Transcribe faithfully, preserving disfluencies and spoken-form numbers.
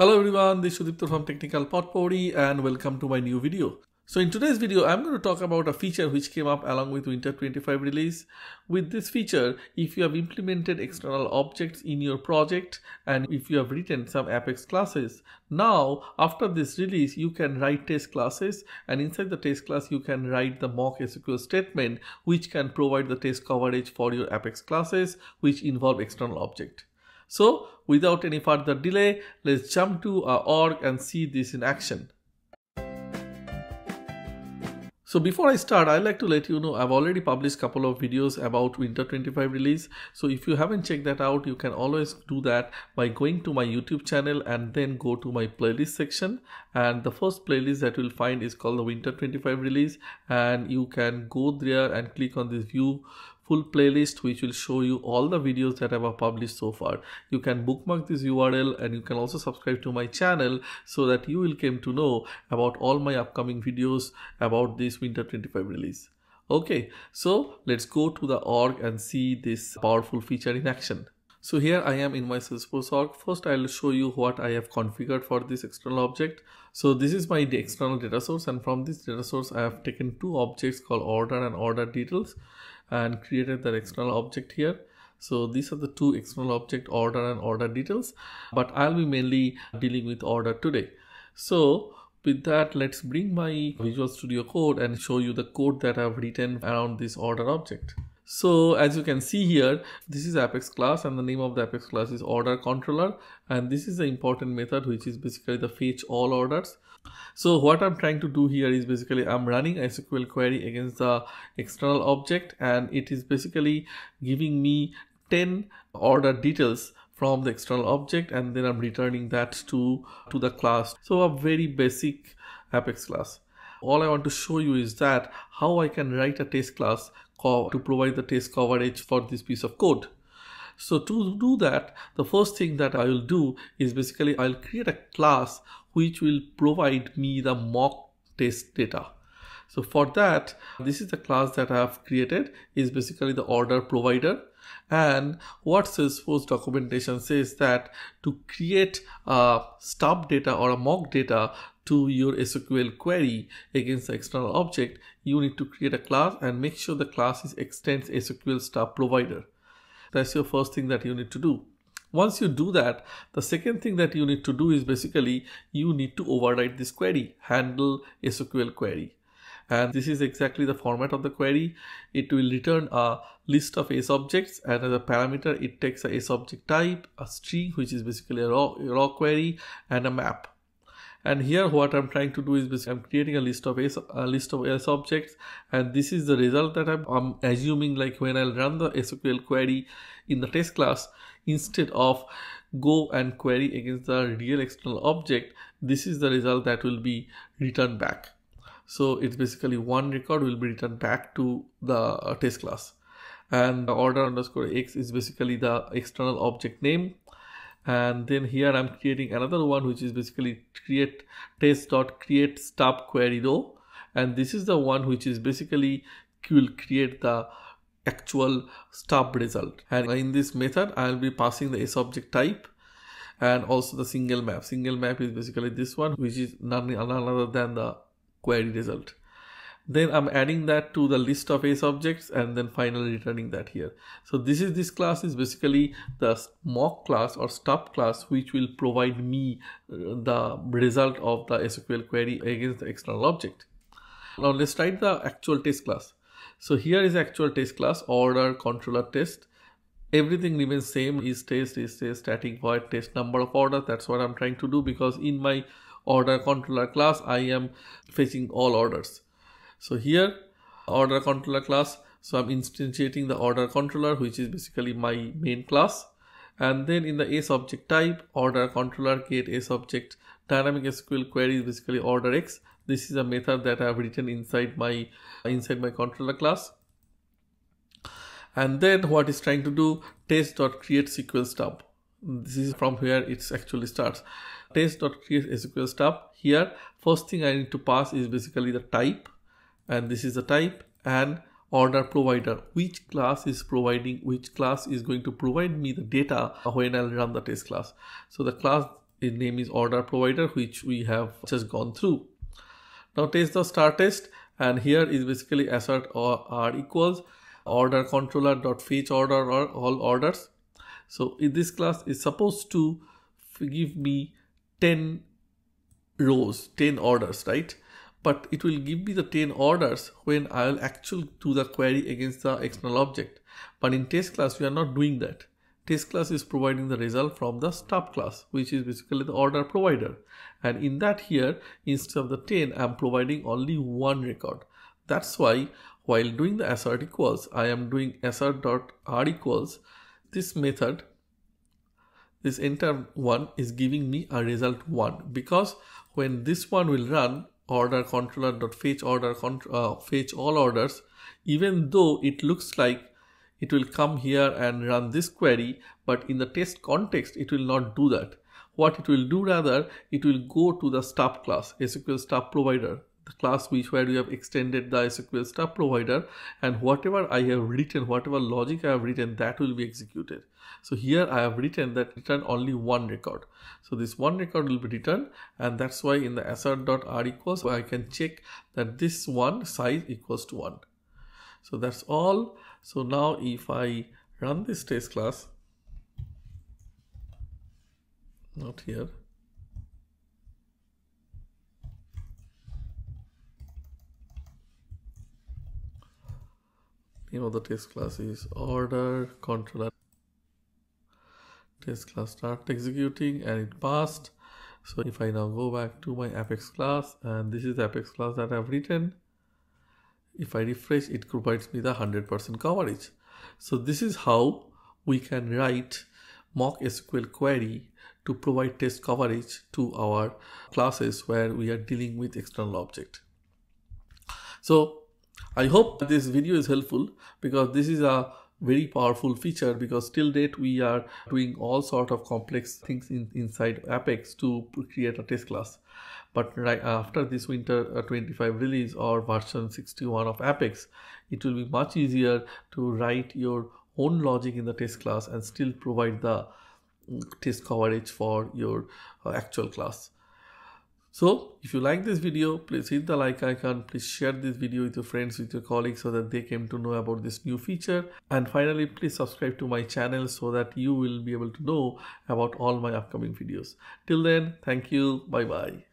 Hello everyone, this is Sudipta from Technical Potpourri and welcome to my new video. So in today's video, I'm going to talk about a feature which came up along with Winter twenty-five release. With this feature, if you have implemented external objects in your project and if you have written some Apex classes, now after this release, you can write test classes, and inside the test class, you can write the mock S Q L statement which can provide the test coverage for your Apex classes which involve external object. So without any further delay, let's jump to our org and see this in action. So before I start, I'd like to let you know I've already published a couple of videos about Winter twenty-five release. So if you haven't checked that out, you can always do that by going to my YouTube channel and then go to my playlist section. And the first playlist that you'll find is called the Winter twenty-five release. And you can go there and click on this view full playlist, which will show you all the videos that I have published so far. You can bookmark this U R L and you can also subscribe to my channel so that you will come to know about all my upcoming videos about this Winter twenty-five release. Okay, so let's go to the org and see this powerful feature in action. So here I am in my Salesforce org. First, I'll show you what I have configured for this external object. So this is my external data source, and from this data source, I have taken two objects called order and order details and created the external object here. So these are the two external object, order and order details, but I'll be mainly dealing with order today. So with that, let's bring my Visual Studio Code and show you the code that I've written around this order object. So as you can see here, this is Apex class, and the name of the Apex class is OrderController, and this is the important method which is basically the fetchAllOrders. So what I'm trying to do here is basically I'm running a S Q L query against the external object, and it is basically giving me ten order details from the external object, and then I'm returning that to, to the class. So a very basic Apex class. All I want to show you is that how I can write a test class to provide the test coverage for this piece of code. So to do that, the first thing that I will do is basically I'll create a class which will provide me the mock test data. So for that, this is the class that I have created, is basically the OrderProvider. And what Salesforce documentation says that to create a stub data or a mock data to your S Q L query against the external object, you need to create a class and make sure the class is extends SQLStubProvider. That's your first thing that you need to do. Once you do that, the second thing that you need to do is basically you need to override this query, handle S Q L query. And this is exactly the format of the query. It will return a list of SObjects, and as a parameter, it takes a SObject type, a string, which is basically a raw, a raw query, and a map. And here what I'm trying to do is basically I'm creating a list of S, a list of S objects, and this is the result that I'm, I'm assuming, like when I'll run the S Q L query in the test class, instead of go and query against the real external object, this is the result that will be returned back. So it's basically one record will be returned back to the test class. And the order underscore X is basically the external object name. And then here I'm creating another one, which is basically create test.createTestQueryRow, and this is the one which is basically will create the actual stub result. And in this method, I'll be passing the SObject type and also the single map. Single map is basically this one, which is none other than the query result. Then I'm adding that to the list of SObjects and then finally returning that here. So this is this class is basically the mock class or stub class which will provide me the result of the S Q L query against the external object. Now let's write the actual test class. So here is actual test class, order controller test. Everything remains same, is test, is test, static void test number of order. That's what I'm trying to do, because in my order controller class I am fetching all orders. So here, order controller class. So I'm instantiating the order controller, which is basically my main class. And then in the SObject type, order controller create SObject dynamic S Q L query is basically order_X. This is a method that I've written inside my inside my controller class. And then what it's trying to do, test.createSQLStub. This is from where it actually starts. Test.createSQLStub. Here, first thing I need to pass is basically the type. And this is the type, and order provider, which class is providing, which class is going to provide me the data when I'll run the test class. So the class its name is OrderProvider, which we have just gone through. Now test the star test, and here is basically assert or r equals order controller dot fetch order or all orders. So in this class is supposed to give me ten rows, ten orders, right? But it will give me the ten orders when I will actually do the query against the external object. But in test class, we are not doing that. Test class is providing the result from the stub class, which is basically the order provider. And in that here, instead of the ten, I'm providing only one record. That's why while doing the assert equals, I am doing assert.r equals. This method, this entire one is giving me a result one, because when this one will run, order controller dot fetch order uh, fetch all orders, even though it looks like it will come here and run this query, but in the test context it will not do that. What it will do rather, it will go to the stub class, SQLStubProvider, the class which where we have extended the SQLStubProvider, and whatever I have written, whatever logic I have written, that will be executed. So here I have written that return only one record. So this one record will be returned, and that's why in the assert.r equals I can check that this one size equals to one. So that's all. So now if I run this test class, not here. Name of the test class is order controller. Test class start executing and it passed. So if I now go back to my Apex class, and this is the Apex class that I've written. If I refresh, it provides me the one hundred percent coverage. So this is how we can write mock S Q L query to provide test coverage to our classes where we are dealing with external object. So I hope this video is helpful, because this is a very powerful feature, because till date we are doing all sort of complex things in, inside Apex to create a test class. But right after this Winter twenty-five release or version sixty-one of Apex, it will be much easier to write your own logic in the test class and still provide the test coverage for your actual class. So if you like this video, please hit the like icon, please share this video with your friends, with your colleagues, so that they came to know about this new feature. And finally, please subscribe to my channel so that you will be able to know about all my upcoming videos. Till then, thank you. Bye bye.